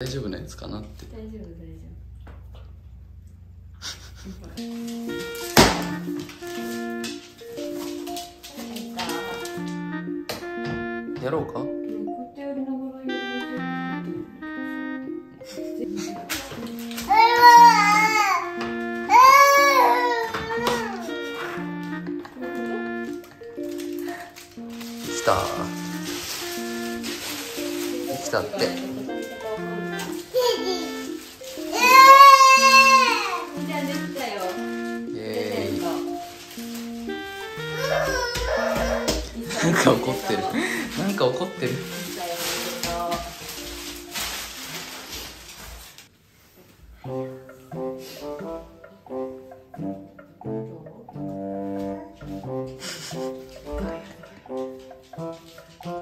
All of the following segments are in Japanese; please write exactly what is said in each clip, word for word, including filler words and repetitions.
大丈夫なやつかなって。大丈夫大丈夫。やろうか。来た。来たって。なんか怒ってる。なんか怒ってる。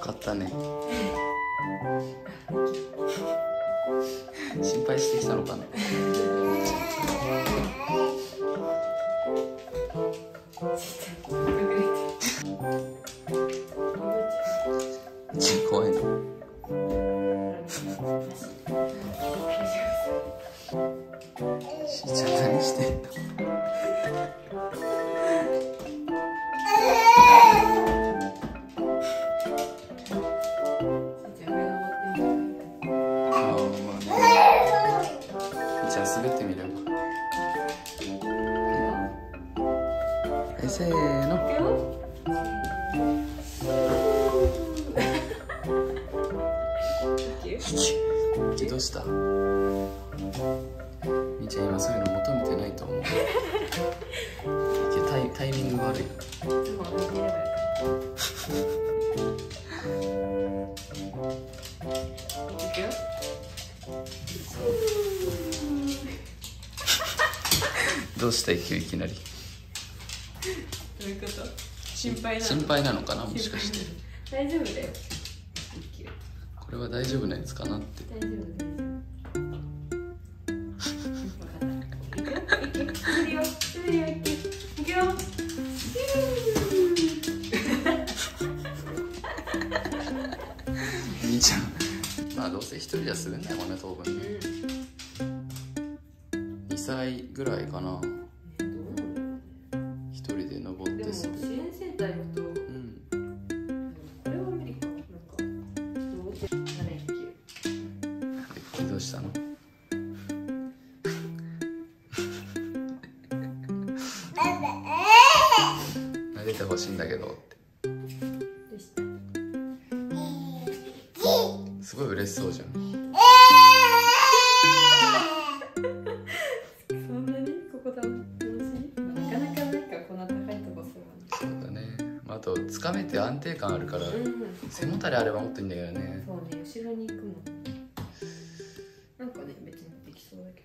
買ったね。心配してきたのかね。怖いな。しーちゃん何してんの。あー、まあね。じゃあ滑ってみれば。え、せーの。どうした？みーちゃん今そういうの求めてないと思う。タイ、タイミングが悪い。どうしたいきなり。どういうこと？心配なの？心配なのかな、もしかして。大丈夫だよ。これは大丈夫なやつかなって。大丈夫。いくよ。みーちゃん、まあどうせ一人じゃ滑んないもんね、当分ね。二歳ぐらいかな。一人で登って。でも支援センター行くと。どうしたの？撫でてほしいんだけどって。すごい嬉しそうじゃん。そんなにここだ楽しい？なかなかなんかこんな高いとこそうだね。あと掴めて安定感あるから、背もたれあればもっといいんだけどね。そうね、後ろに行くの。なんかね、別にできそうだけ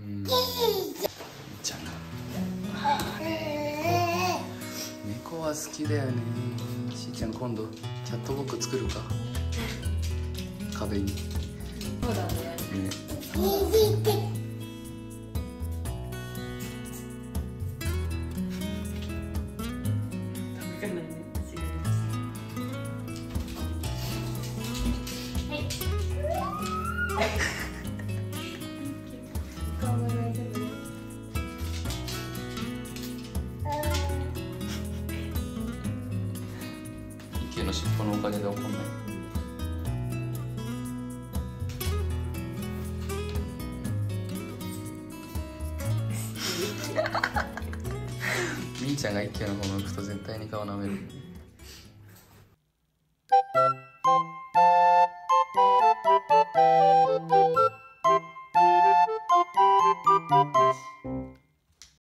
ど。うん。じゃあね。猫は好きだよね。しーちゃん今度キャットボック作るか。壁に。そうだね。ね。届かないね。池の尻尾のおかげで怒んない。みーちゃんが池の方向くと絶対に顔舐める。